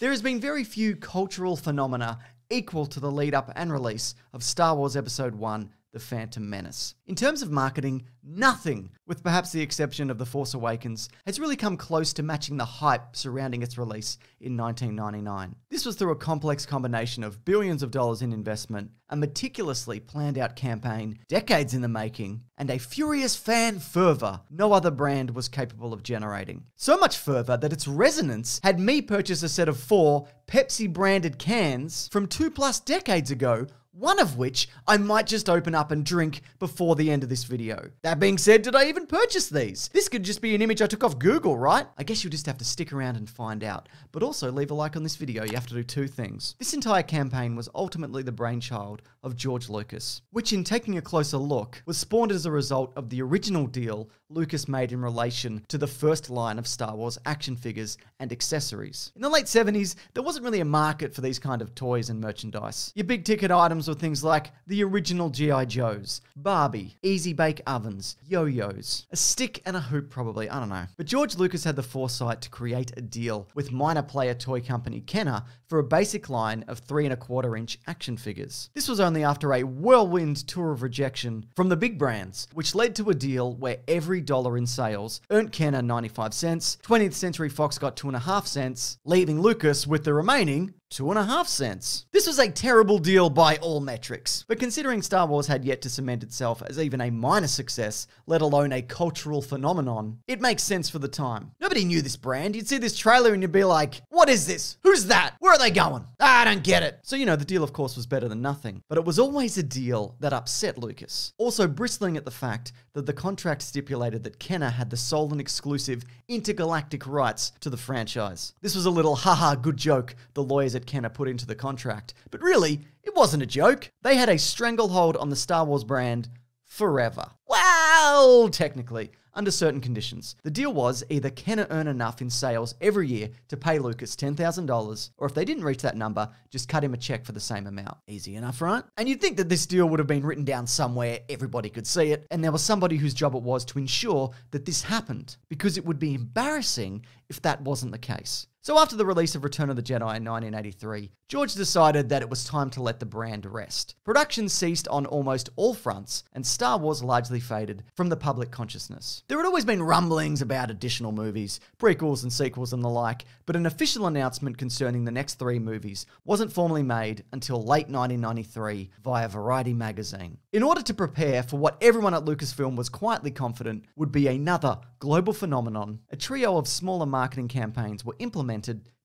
There has been very few cultural phenomena equal to the lead-up and release of Star Wars Episode I, The Phantom Menace. In terms of marketing, nothing, with perhaps the exception of The Force Awakens, has really come close to matching the hype surrounding its release in 1999. This was through a complex combination of billions of dollars in investment, a meticulously planned out campaign, decades in the making, and a furious fan fervor no other brand was capable of generating. So much fervor that its resonance had me purchase a set of 4 Pepsi-branded cans from 2+ decades ago, one of which I might just open up and drink before the end of this video. That being said, did I even purchase these? This could just be an image I took off Google, right? I guess you'll just have to stick around and find out. But also leave a like on this video. You have to do 2 things. This entire campaign was ultimately the brainchild of George Lucas, which in taking a closer look was spawned as a result of the original deal Lucas made in relation to the first line of Star Wars action figures and accessories. In the late 70s, there wasn't really a market for these kind of toys and merchandise. Your big ticket items were things like the original G.I. Joes, Barbie, Easy Bake Ovens, yo-yos, a stick and a hoop probably, I don't know. But George Lucas had the foresight to create a deal with minor player toy company Kenner for a basic line of 3¼ inch action figures. This was only after a whirlwind tour of rejection from the big brands, which led to a deal where every dollar in sales earned Kenner 95¢, 20th Century Fox got 2.5¢, leaving Lucas with the remaining 2.5¢. This was a terrible deal by all metrics, but considering Star Wars had yet to cement itself as even a minor success, let alone a cultural phenomenon, it makes sense for the time. Nobody knew this brand. You'd see this trailer and you'd be like, what is this? Who's that? Where are they going? I don't get it. So, you know, the deal of course was better than nothing, but it was always a deal that upset Lucas. Also bristling at the fact that the contract stipulated that Kenner had the sole and exclusive intergalactic rights to the franchise. This was a little haha good joke the lawyers at Kenner put into the contract, but really, it wasn't a joke. They had a stranglehold on the Star Wars brand forever. Well, technically, under certain conditions. The deal was either Kenner earn enough in sales every year to pay Lucas $10,000, or if they didn't reach that number, just cut him a check for the same amount. Easy enough, right? And you'd think that this deal would have been written down somewhere, everybody could see it, and there was somebody whose job it was to ensure that this happened, because it would be embarrassing if that wasn't the case. So after the release of Return of the Jedi in 1983, George decided that it was time to let the brand rest. Production ceased on almost all fronts, and Star Wars largely faded from the public consciousness. There had always been rumblings about additional movies, prequels and sequels and the like, but an official announcement concerning the next 3 movies wasn't formally made until late 1993 via Variety magazine. In order to prepare for what everyone at Lucasfilm was quietly confident would be another global phenomenon, a trio of smaller marketing campaigns were implemented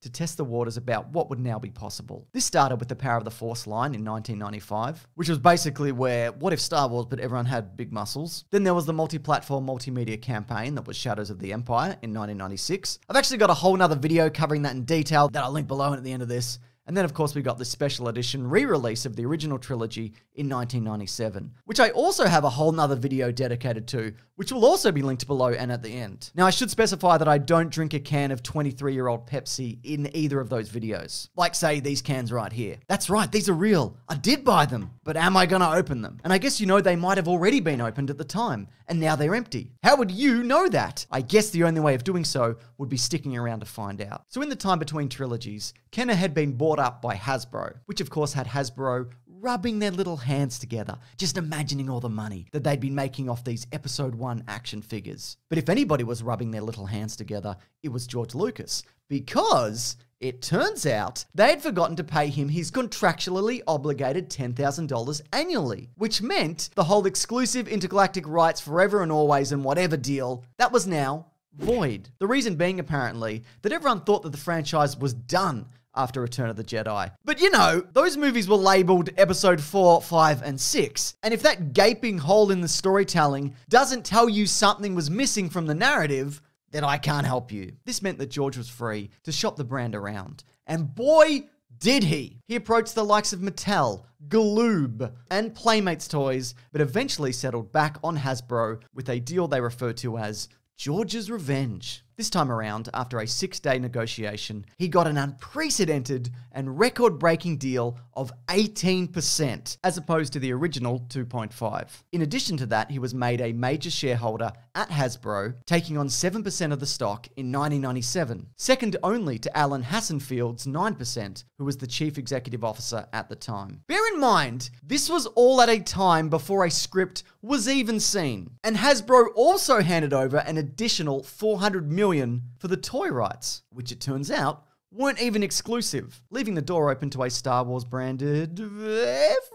to test the waters about what would now be possible. This started with the Power of the Force line in 1995, which was basically where, what if Star Wars but everyone had big muscles? Then there was the multi-platform multimedia campaign that was Shadows of the Empire in 1996. I've actually got a whole nother video covering that in detail that I'll link below and at the end of this. And then, of course, we got the special edition re-release of the original trilogy in 1997, which I also have a whole nother video dedicated to, which will also be linked below and at the end. Now, I should specify that I don't drink a can of 23-year-old Pepsi in either of those videos. Like, say, these cans right here. That's right, these are real. I did buy them, but am I gonna open them? And I guess you know they might have already been opened at the time, and now they're empty. How would you know that? I guess the only way of doing so would be sticking around to find out. So in the time between trilogies, Kenner had been bought up by Hasbro, which of course had Hasbro rubbing their little hands together, just imagining all the money that they'd been making off these Episode I action figures. But if anybody was rubbing their little hands together, it was George Lucas, because it turns out they had forgotten to pay him his contractually obligated $10,000 annually, which meant the whole exclusive intergalactic rights forever and always and whatever deal, that was now void. The reason being apparently that everyone thought that the franchise was done after Return of the Jedi. But you know, those movies were labeled Episode 4, 5, and 6. And if that gaping hole in the storytelling doesn't tell you something was missing from the narrative, then I can't help you. This meant that George was free to shop the brand around. And boy, did he! He approached the likes of Mattel, Galoob, and Playmates Toys, but eventually settled back on Hasbro with a deal they refer to as George's Revenge. This time around, after a 6-day negotiation, he got an unprecedented and record-breaking deal of 18%, as opposed to the original 2.5%. In addition to that, he was made a major shareholder at Hasbro, taking on 7% of the stock in 1997, second only to Alan Hassenfield's 9%, who was the chief executive officer at the time. Bear in mind, this was all at a time before a script was even seen, and Hasbro also handed over an additional $400 million for the toy rights, which it turns out weren't even exclusive, leaving the door open to a Star Wars branded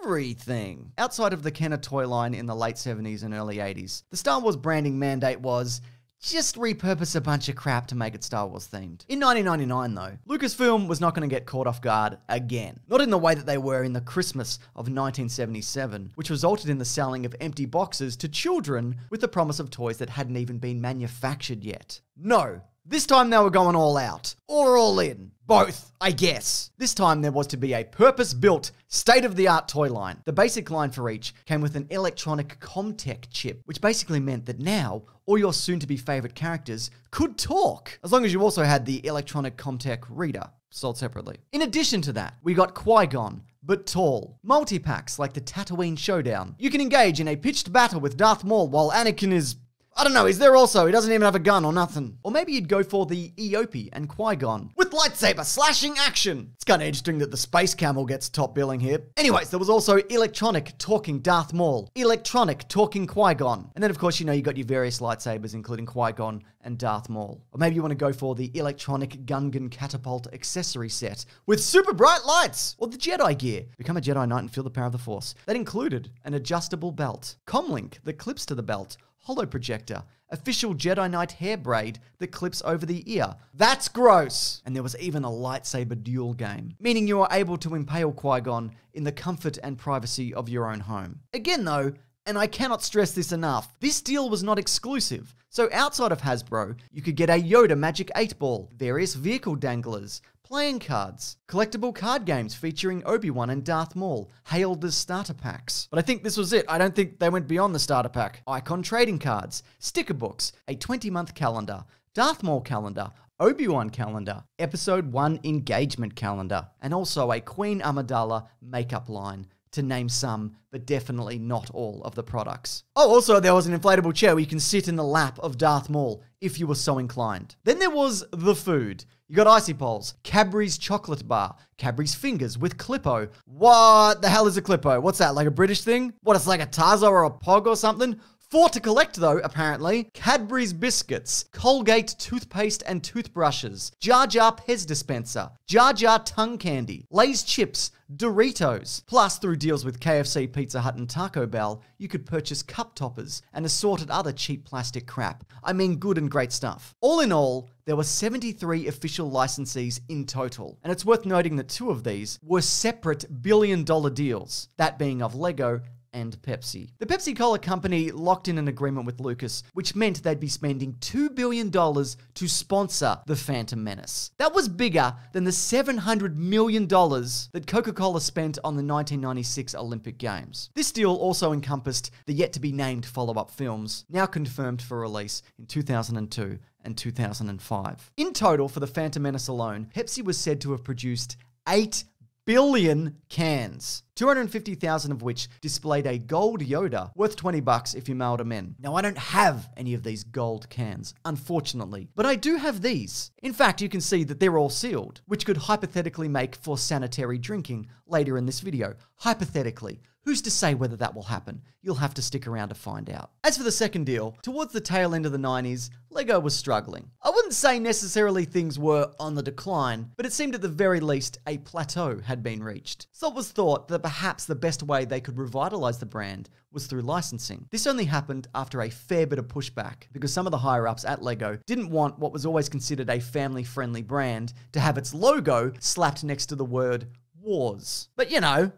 everything. Outside of the Kenner toy line in the late 70s and early 80s, the Star Wars branding mandate was just repurpose a bunch of crap to make it Star Wars themed. In 1999 though, Lucasfilm was not going to get caught off guard again. Not in the way that they were in the Christmas of 1977, which resulted in the selling of empty boxes to children with the promise of toys that hadn't even been manufactured yet. No, this time they were going all out. Or all in. Both, I guess. This time there was to be a purpose-built, state-of-the-art toy line. The basic line for each came with an electronic ComTech chip, which basically meant that now, all your soon-to-be favorite characters could talk, as long as you also had the electronic ComTech reader, sold separately. In addition to that, we got Qui-Gon, but tall. Multi-packs like the Tatooine Showdown. You can engage in a pitched battle with Darth Maul while Anakin is... I don't know, he's there also. He doesn't even have a gun or nothing. Or maybe you'd go for the Eopie and Qui-Gon with lightsaber slashing action. It's kind of interesting that the space camel gets top billing here. Anyways, there was also electronic talking Darth Maul, electronic talking Qui-Gon. And then of course, you know, you got your various lightsabers, including Qui-Gon and Darth Maul. Or maybe you want to go for the electronic Gungan catapult accessory set with super bright lights, or the Jedi gear. Become a Jedi Knight and feel the power of the Force. That included an adjustable belt, comlink that clips to the belt, holo projector, official Jedi Knight hair braid that clips over the ear. That's gross! And there was even a lightsaber duel game, meaning you are able to impale Qui-Gon in the comfort and privacy of your own home. Again though, and I cannot stress this enough, this deal was not exclusive. So outside of Hasbro, you could get a Yoda Magic 8 Ball, various vehicle danglers, playing cards, collectible card games featuring Obi-Wan and Darth Maul, hailed as starter packs. But I think this was it. I don't think they went beyond the starter pack. Icon trading cards, sticker books, a 20-month calendar, Darth Maul calendar, Obi-Wan calendar, Episode 1 engagement calendar, and also a Queen Amidala makeup line, to name some, but definitely not all of the products. Oh, also there was an inflatable chair where you can sit in the lap of Darth Maul if you were so inclined. Then there was the food. You got icy poles, Cadbury's chocolate bar, Cadbury's fingers with Clippo. What the hell is a Clippo? What's that, like a British thing? What, it's like a Tazo or a Pog or something? Four to collect though, apparently. Cadbury's biscuits, Colgate toothpaste and toothbrushes, Jar Jar Pez dispenser, Jar Jar tongue candy, Lay's chips, Doritos. Plus, through deals with KFC, Pizza Hut and Taco Bell, you could purchase cup toppers and assorted other cheap plastic crap. I mean, good and great stuff. All in all, there were 73 official licensees in total. And it's worth noting that two of these were separate billion-dollar deals, that being of Lego and Pepsi. The Pepsi-Cola company locked in an agreement with Lucas, which meant they'd be spending $2 billion to sponsor The Phantom Menace. That was bigger than the $700 million that Coca-Cola spent on the 1996 Olympic Games. This deal also encompassed the yet-to-be-named follow-up films, now confirmed for release in 2002 and 2005. In total, for The Phantom Menace alone, Pepsi was said to have produced 8 billion cans, 250,000 of which displayed a gold Yoda worth $20 if you mailed them in. Now, I don't have any of these gold cans, unfortunately, but I do have these. In fact, you can see that they're all sealed, which could hypothetically make for sanitary drinking later in this video. Hypothetically. Who's to say whether that will happen? You'll have to stick around to find out. As for the second deal, towards the tail end of the 90s, Lego was struggling. I wouldn't say necessarily things were on the decline, but it seemed at the very least a plateau had been reached. So it was thought that perhaps the best way they could revitalize the brand was through licensing. This only happened after a fair bit of pushback because some of the higher-ups at Lego didn't want what was always considered a family-friendly brand to have its logo slapped next to the word wars. But you know,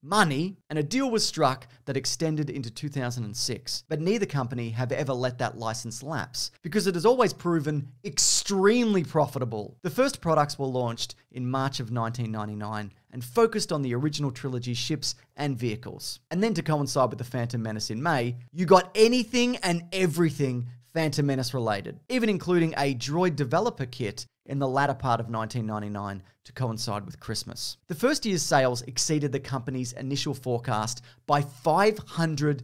money, and a deal was struck that extended into 2006. But neither company have ever let that license lapse because it has always proven extremely profitable. The first products were launched in March of 1999 and focused on the original trilogy ships and vehicles. And then to coincide with The Phantom Menace in May, you got anything and everything Phantom Menace related, even including a droid developer kit in the latter part of 1999 to coincide with Christmas. The first year's sales exceeded the company's initial forecast by 500%,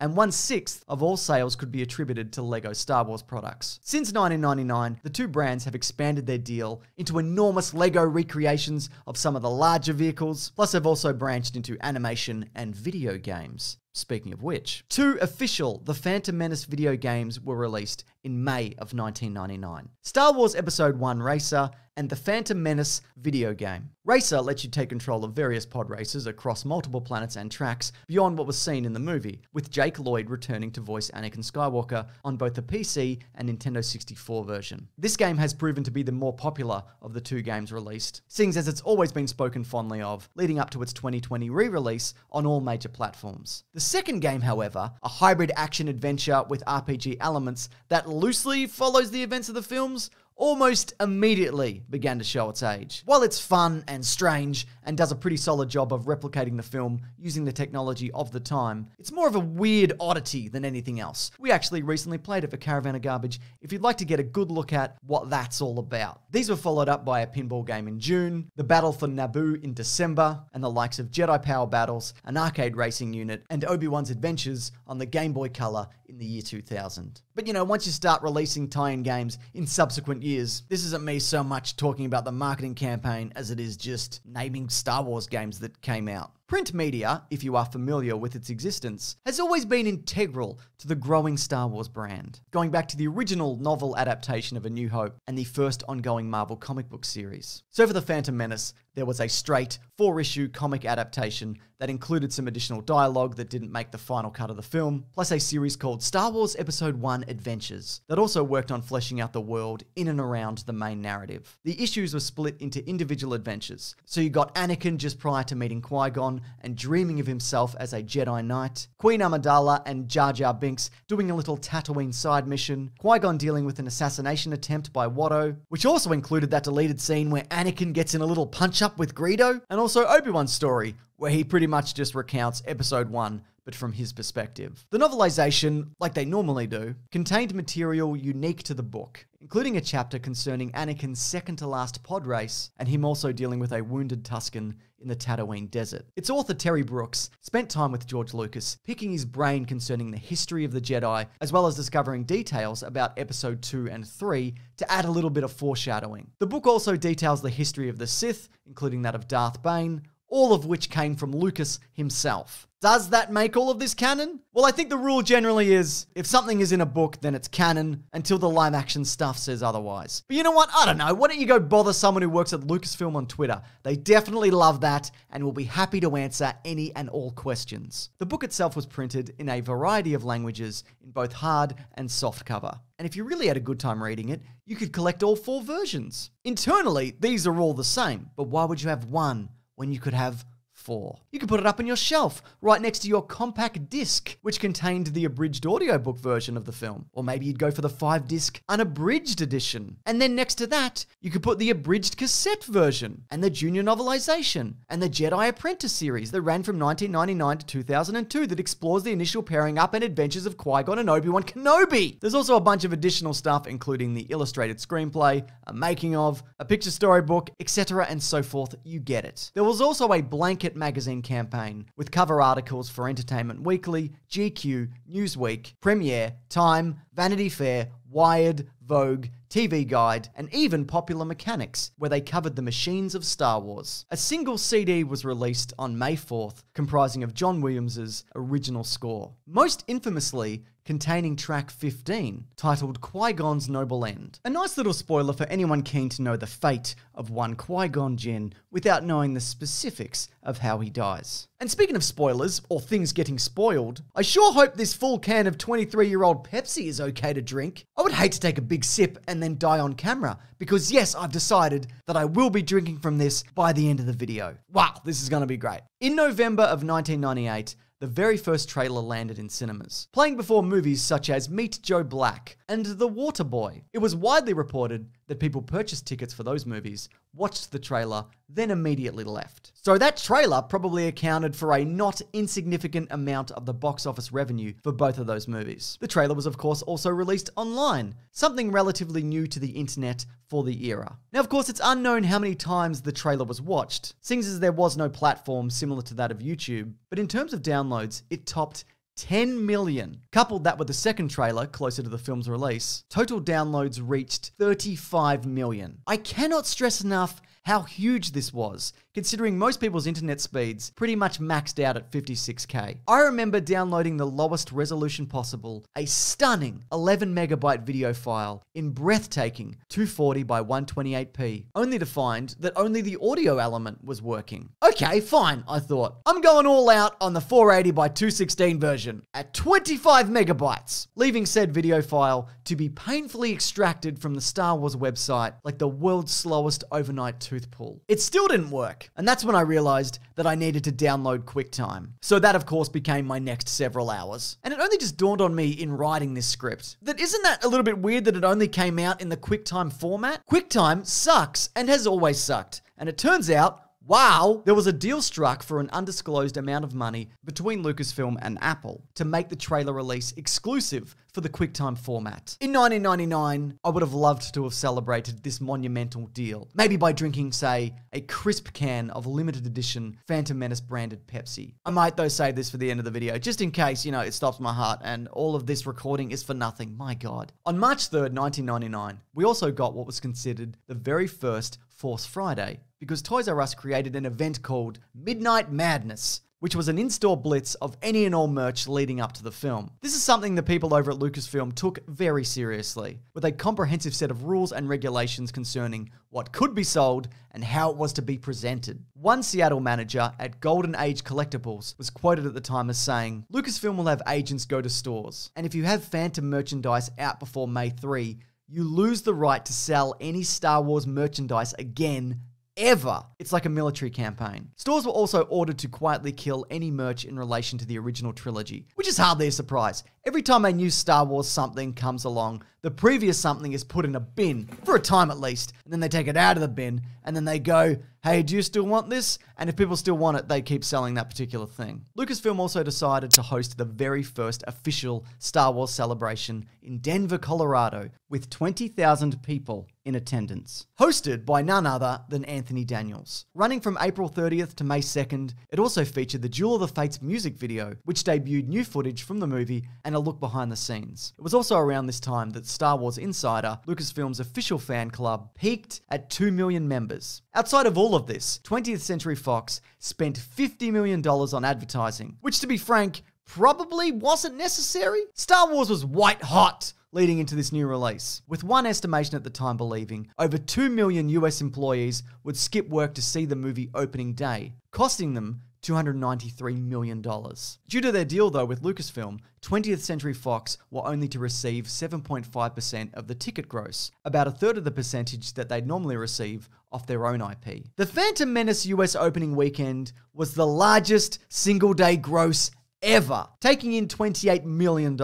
and 1/6 of all sales could be attributed to Lego Star Wars products. Since 1999, the two brands have expanded their deal into enormous Lego recreations of some of the larger vehicles, plus they've also branched into animation and video games. Speaking of which, two official The Phantom Menace video games were released in May of 1999. Star Wars Episode 1 Racer and The Phantom Menace video game. Racer lets you take control of various pod races across multiple planets and tracks beyond what was seen in the movie, with Jake Lloyd returning to voice Anakin Skywalker on both the PC and Nintendo 64 version. This game has proven to be the more popular of the two games released, seeing as it's always been spoken fondly of, leading up to its 2020 re-release on all major platforms. The second game, however, a hybrid action-adventure with RPG elements that loosely follows the events of the films, almost immediately began to show its age. While it's fun and strange and does a pretty solid job of replicating the film using the technology of the time, it's more of a weird oddity than anything else. We actually recently played it for Caravan of Garbage if you'd like to get a good look at what that's all about. These were followed up by a pinball game in June, the Battle for Naboo in December, and the likes of Jedi Power Battles, an arcade racing unit, and Obi-Wan's Adventures on the Game Boy Color in the year 2000. But you know, once you start releasing tie-in games in subsequent years, this isn't me so much talking about the marketing campaign as it is just naming Star Wars games that came out. Print media, if you are familiar with its existence, has always been integral to the growing Star Wars brand, going back to the original novel adaptation of A New Hope and the first ongoing Marvel comic book series. So for The Phantom Menace, there was a straight 4-issue comic adaptation that included some additional dialogue that didn't make the final cut of the film, plus a series called Star Wars Episode 1 Adventures that also worked on fleshing out the world in and around the main narrative. The issues were split into individual adventures, so you got Anakin just prior to meeting Qui-Gon and dreaming of himself as a Jedi Knight, Queen Amidala and Jar Jar Binks doing a little Tatooine side mission, Qui-Gon dealing with an assassination attempt by Watto, which also included that deleted scene where Anakin gets in a little punch-up with Greedo, and also Obi-Wan's story, where he pretty much just recounts Episode 1, but from his perspective. The novelization, like they normally do, contained material unique to the book, including a chapter concerning Anakin's second-to-last pod race, and him also dealing with a wounded Tusken in the Tatooine desert. Its author, Terry Brooks, spent time with George Lucas, picking his brain concerning the history of the Jedi, as well as discovering details about Episode 2 and 3 to add a little bit of foreshadowing. The book also details the history of the Sith, including that of Darth Bane, all of which came from Lucas himself. Does that make all of this canon? Well, I think the rule generally is, if something is in a book, then it's canon until the live action stuff says otherwise. But you know what? I don't know. Why don't you go bother someone who works at Lucasfilm on Twitter? They definitely love that and will be happy to answer any and all questions. The book itself was printed in a variety of languages in both hard and soft cover. And if you really had a good time reading it, you could collect all four versions. Internally, these are all the same, but why would you have one when you could have four? You could put it up on your shelf, right next to your compact disc, which contained the abridged audiobook version of the film. Or maybe you'd go for the 5-disc unabridged edition. And then next to that, you could put the abridged cassette version, and the junior novelization, and the Jedi Apprentice series that ran from 1999 to 2002 that explores the initial pairing up and adventures of Qui-Gon and Obi-Wan Kenobi. There's also a bunch of additional stuff, including the illustrated screenplay, a making of, a picture storybook, etc. and so forth. You get it. There was also a blanket magazine campaign with cover articles for Entertainment Weekly, GQ, Newsweek, Premiere, Time, Vanity Fair, Wired, Vogue, TV Guide, and even Popular Mechanics, where they covered the machines of Star Wars. A single CD was released on May 4th, comprising of John Williams' original score, most infamously containing track 15, titled Qui-Gon's Noble End. A nice little spoiler for anyone keen to know the fate of one Qui-Gon Jinn without knowing the specifics of how he dies. And speaking of spoilers, or things getting spoiled, I sure hope this full can of 23-year-old Pepsi is okay to drink. I would hate to take a big sip and then die on camera, because yes, I've decided that I will be drinking from this by the end of the video. Wow, this is gonna be great. In November of 1998, the very first trailer landed in cinemas, playing before movies such as Meet Joe Black and The Waterboy. It was widely reported that people purchased tickets for those movies, watched the trailer, then immediately left. So that trailer probably accounted for a not insignificant amount of the box office revenue for both of those movies. The trailer was of course also released online, something relatively new to the internet for the era. Now of course it's unknown how many times the trailer was watched, seeing as there was no platform similar to that of YouTube, but in terms of downloads, it topped 10 million. Coupled that with the second trailer, closer to the film's release, total downloads reached 35 million. I cannot stress enough how huge this was, considering most people's internet speeds pretty much maxed out at 56K. I remember downloading the lowest resolution possible, a stunning 11 megabyte video file in breathtaking 240 by 128p, only to find that only the audio element was working. Okay, fine, I thought. I'm going all out on the 480 by 216 version at 25 megabytes, leaving said video file to be painfully extracted from the Star Wars website like the world's slowest overnight tooth pull. It still didn't work, and that's when I realized that I needed to download QuickTime. So that of course became my next several hours. And it only just dawned on me in writing this script that isn't that a little bit weird that it only came out in the QuickTime format? QuickTime sucks and has always sucked. And it turns out, wow, there was a deal struck for an undisclosed amount of money between Lucasfilm and Apple to make the trailer release exclusive for the QuickTime format. In 1999, I would have loved to have celebrated this monumental deal, maybe by drinking, say, a crisp can of limited edition Phantom Menace branded Pepsi. I might though save this for the end of the video, just in case, you know, it stops my heart and all of this recording is for nothing, my God. On March 3rd, 1999, we also got what was considered the very first Force Friday, because Toys R Us created an event called Midnight Madness, which was an in-store blitz of any and all merch leading up to the film. This is something the people over at Lucasfilm took very seriously, with a comprehensive set of rules and regulations concerning what could be sold and how it was to be presented. One Seattle manager at Golden Age Collectibles was quoted at the time as saying, "Lucasfilm will have agents go to stores, and if you have Phantom merchandise out before May 3, you lose the right to sell any Star Wars merchandise again ever. It's like a military campaign." Stores were also ordered to quietly kill any merch in relation to the original trilogy, which is hardly a surprise. Every time a new Star Wars something comes along, the previous something is put in a bin, for a time at least, and then they take it out of the bin, and then they go, hey, do you still want this? And if people still want it, they keep selling that particular thing. Lucasfilm also decided to host the very first official Star Wars celebration in Denver, Colorado, with 20,000 people in attendance, hosted by none other than Anthony Daniels. Running from April 30th to May 2nd, it also featured the Duel of the Fates music video, which debuted new footage from the movie and a look behind the scenes. It was also around this time that Star Wars Insider, Lucasfilm's official fan club, peaked at 2 million members. Outside of all of this, 20th Century Fox spent $50 million on advertising, which to be frank, probably wasn't necessary. Star Wars was white hot leading into this new release, with one estimation at the time believing over 2 million US employees would skip work to see the movie opening day, costing them $293 million. Due to their deal though with Lucasfilm, 20th Century Fox were only to receive 7.5% of the ticket gross, about a third of the percentage that they'd normally receive off their own IP. The Phantom Menace US opening weekend was the largest single day gross ever, taking in $28 million,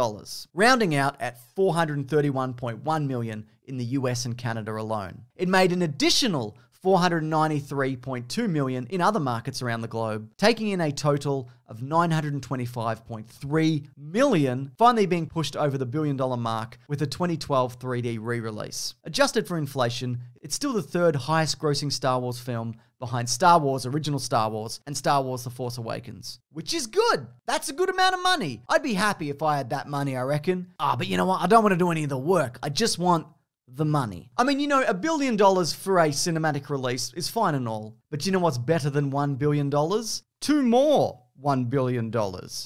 rounding out at $431.1 million in the US and Canada alone. It made an additional $493.2 million in other markets around the globe, taking in a total of $925.3 million, finally being pushed over the billion-dollar mark with a 2012 3D re-release. Adjusted for inflation, it's still the third highest-grossing Star Wars film behind Star Wars, Original Star Wars, and Star Wars The Force Awakens, which is good. That's a good amount of money. I'd be happy if I had that money, I reckon. But you know what? I don't want to do any of the work. I just want the money. I mean, you know, $1 billion for a cinematic release is fine and all, but you know what's better than $1 billion? Two more $1 billion.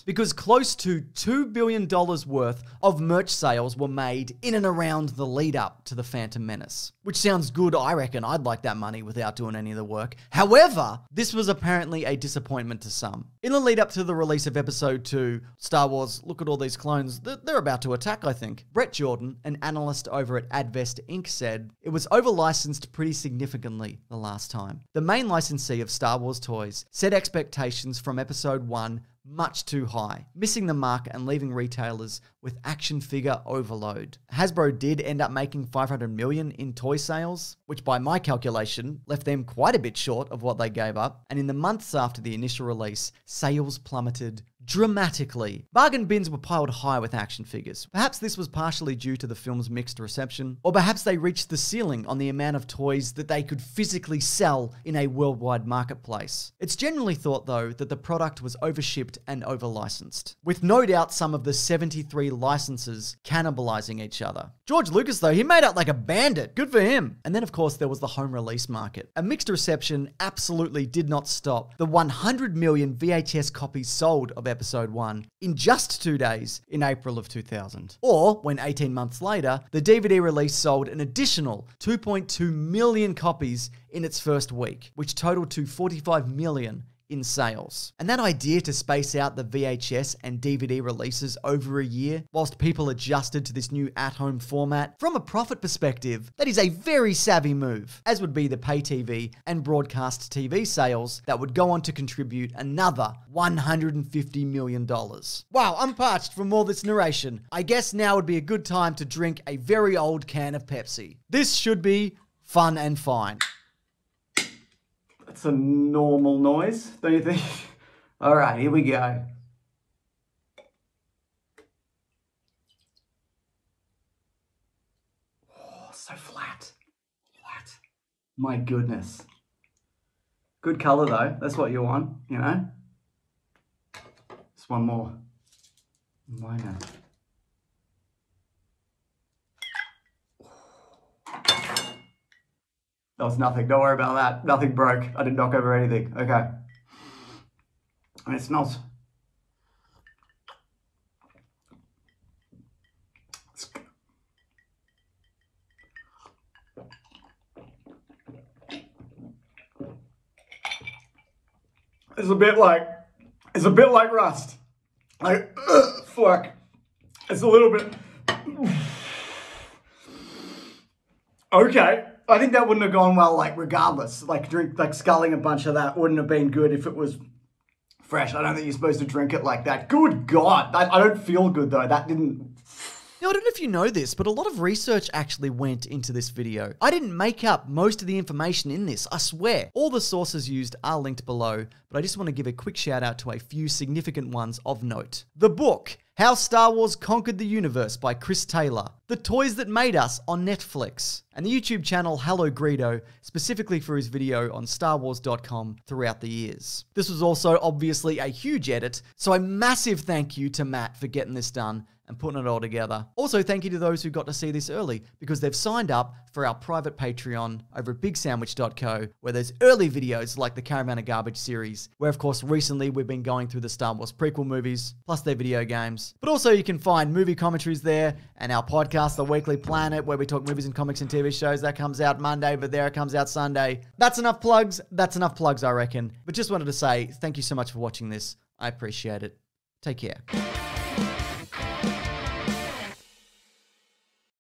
Because close to $2 billion worth of merch sales were made in and around the lead up to The Phantom Menace. Which sounds good, I reckon. I'd like that money without doing any of the work. However, this was apparently a disappointment to some. In the lead up to the release of Episode 2, Star Wars, look at all these clones, they're about to attack, I think. Brett Jordan, an analyst over at Advest Inc. said, "It was over-licensed pretty significantly the last time. The main licensee of Star Wars toys set expectations from Episode 1 much too high, missing the mark and leaving retailers with action figure overload. Hasbro did end up making $500 million in toy sales, which by my calculation left them quite a bit short of what they gave up, and in the months after the initial release, sales plummeted dramatically. Bargain bins were piled high with action figures. Perhaps this was partially due to the film's mixed reception, or perhaps they reached the ceiling on the amount of toys that they could physically sell in a worldwide marketplace. It's generally thought, though, that the product was overshipped and over-licensed, with no doubt some of the 73 licenses cannibalizing each other. George Lucas, though, he made out like a bandit. Good for him. And then, of course, there was the home release market. A mixed reception absolutely did not stop the 100 million VHS copies sold of Episode 1 in just 2 days in April of 2000. Or, when 18 months later, the DVD release sold an additional 2.2 million copies in its first week, which totaled to 45 million in sales. And that idea to space out the VHS and DVD releases over a year whilst people adjusted to this new at-home format, from a profit perspective, that is a very savvy move, as would be the pay TV and broadcast TV sales that would go on to contribute another $150 million. Wow, I'm parched from all this narration. I guess now would be a good time to drink a very old can of Pepsi. This should be fun and fine. That's a normal noise, don't you think? All right, here we go. Oh, so flat. Flat. My goodness. Good color, though. That's what you want, you know? Just one more. Minor. That was nothing. Don't worry about that. Nothing broke. I didn't knock over anything. Okay. And it smells. It's a bit like rust. Like, ugh, fuck. It's a little bit. Okay. I think that wouldn't have gone well, like, regardless. Like, sculling a bunch of that wouldn't have been good if it was fresh. I don't think you're supposed to drink it like that. Good God. I don't feel good, though. That didn't... Now, I don't know if you know this, but a lot of research actually went into this video. I didn't make up most of the information in this, I swear. All the sources used are linked below, but I just want to give a quick shout out to a few significant ones of note. The book, How Star Wars Conquered the Universe by Chris Taylor. The Toys That Made Us on Netflix. And the YouTube channel Hello Greedo, specifically for his video on StarWars.com throughout the years. This was also obviously a huge edit, so a massive thank you to Matt for getting this done and putting it all together. Also, thank you to those who got to see this early, because they've signed up for our private Patreon over at bigsandwich.co, where there's early videos like the Caravan of Garbage series, where, of course, recently we've been going through the Star Wars prequel movies, plus their video games. But also you can find movie commentaries there, and our podcast, The Weekly Planet, where we talk movies and comics and TV shows. That comes out Monday, but there it comes out Sunday. That's enough plugs. That's enough plugs, I reckon. But just wanted to say thank you so much for watching this. I appreciate it. Take care.